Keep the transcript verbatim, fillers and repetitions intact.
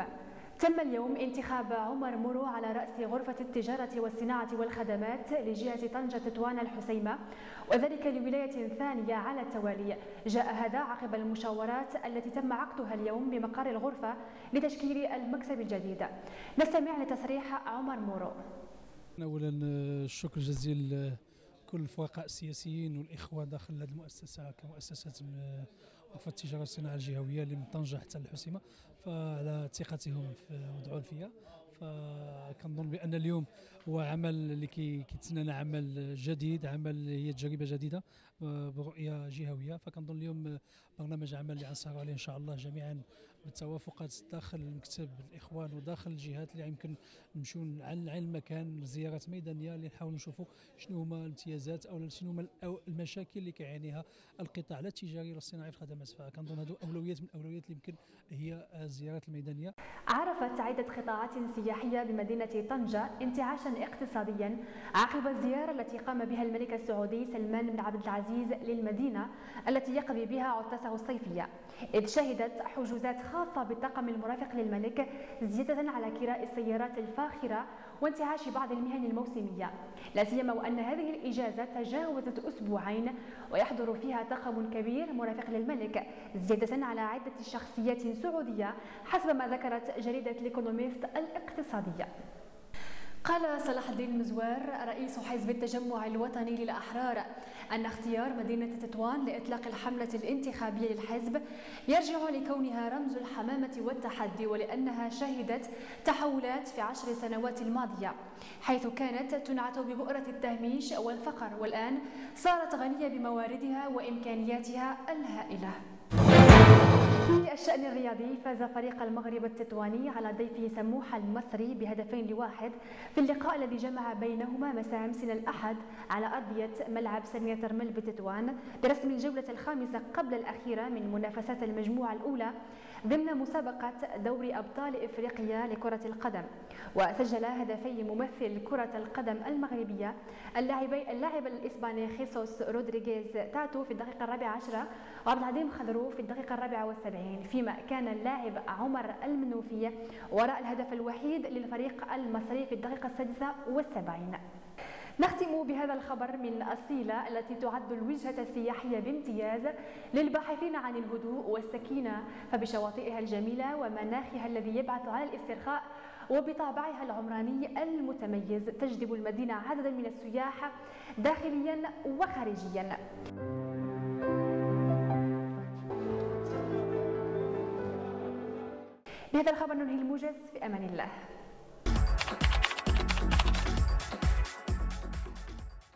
اليوم. تم اليوم انتخاب عمر مورو على رأس غرفة التجارة والصناعة والخدمات لجهة طنجة تطوان الحسيمة، وذلك لولاية ثانية على التوالي. جاء هذا عقب المشاورات التي تم عقدها اليوم بمقر الغرفة لتشكيل المكتب الجديد. نستمع لتصريح عمر مورو. أولا الشكر جزيل كل الفرقاء السياسيين والإخوة داخل هذه المؤسسة كمؤسسة غرفة التجارة والصناعة الجهوية اللي من طنجة حتى الحسيمة، فعلى ثقتهم في ودعون فيا. فكنظن بأن اليوم هو عمل اللي كيتسنانا عمل جديد، عمل هي تجربة جديدة برؤية جهوية، فكنظن اليوم برنامج عمل اللي غنسهروا عليه إن شاء الله جميعا بالتوافقات داخل المكتب الإخوان وداخل الجهات اللي يمكن نمشيو على المكان، زيارات ميدانية اللي نحاولوا نشوفوا شنو هما الامتيازات أو شنو هما المشاكل اللي كيعانيها القطاع لا التجاري لا الصناعي في الخدمات. فكنظن هادو أولويات من الأولويات اللي يمكن هي الزيارات الميدانية. عرفت عدة قطاعات سياحية بمدينة طنجة انتعاشا اقتصاديا عقب الزيارة التي قام بها الملك السعودي سلمان بن عبد العزيز للمدينة التي يقضي بها عطلته الصيفية، إذ شهدت حجوزات خاصة بالطاقم المرافق للملك زيادة على كراء السيارات الفاخرة وانتعاش بعض المهن الموسمية، لا سيما وأن هذه الإجازة تجاوزت أسبوعين ويحضر فيها طاقم كبير مرافق للملك زيادة على عدة شخصيات سعودية حسب ما ذكرت جريدة الإيكونوميست الاقتصادية. قال صلاح الدين المزوار رئيس حزب التجمع الوطني للأحرار أن اختيار مدينة تطوان لإطلاق الحملة الانتخابية للحزب يرجع لكونها رمز الحمامة والتحدي، ولأنها شهدت تحولات في عشر سنوات الماضية، حيث كانت تنعت ببؤرة التهميش والفقر، والآن صارت غنية بمواردها وإمكانياتها الهائلة. في الشأن الرياضي فاز فريق المغرب التطواني على ضيفه سموحه المصري بهدفين لواحد في اللقاء الذي جمع بينهما مساء أمس الأحد على أرضية ملعب سميتر ميل بتطوان برسم الجولة الخامسة قبل الأخيرة من منافسات المجموعة الأولى ضمن مسابقة دوري أبطال إفريقيا لكرة القدم، وسجل هدفي ممثل كرة القدم المغربية اللاعب الإسباني خيسوس رودريغيز تاتو في الدقيقة الرابعة عشرة وعبد العظيم خضرو في الدقيقة الرابعة والسبعين، فيما كان اللاعب عمر المنوفي وراء الهدف الوحيد للفريق المصري في الدقيقة السادسة والسبعين. نختم بهذا الخبر من أصيلة التي تعد الوجهة السياحية بامتياز للباحثين عن الهدوء والسكينة، فبشواطئها الجميلة ومناخها الذي يبعث على الاسترخاء وبطابعها العمراني المتميز تجذب المدينة عددا من السياح داخليا وخارجيا. بهذا الخبر ننهي الموجز، في أمان الله.